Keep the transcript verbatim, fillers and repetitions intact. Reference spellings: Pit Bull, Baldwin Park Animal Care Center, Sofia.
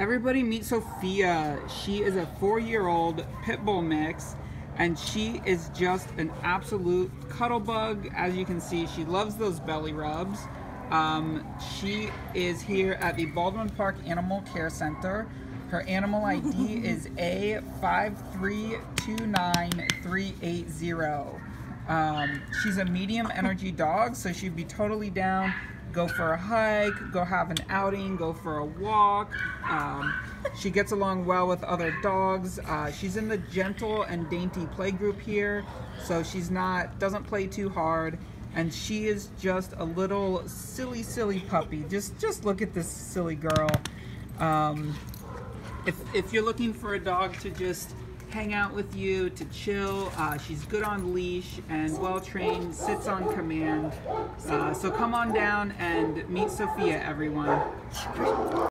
Everybody meet Sofia. She is a four-year-old pit bull mix, and she is just an absolute cuddle bug. As you can see, she loves those belly rubs. Um, she is here at the Baldwin Park Animal Care Center. Her animal I D is A five three two nine three eight zero. Um, she's a medium energy dog, so she'd be totally down. Go for a hike, go have an outing, go for a walk. Um, she gets along well with other dogs. Uh, she's in the gentle and dainty play group here, so she's not, doesn't play too hard. And she is just a little silly, silly puppy. Just, just look at this silly girl. Um, if, if you're looking for a dog to just hang out with you, to chill, uh, she's good on leash and well trained, sits on command. Uh, so come on down and meet Sofia, everyone.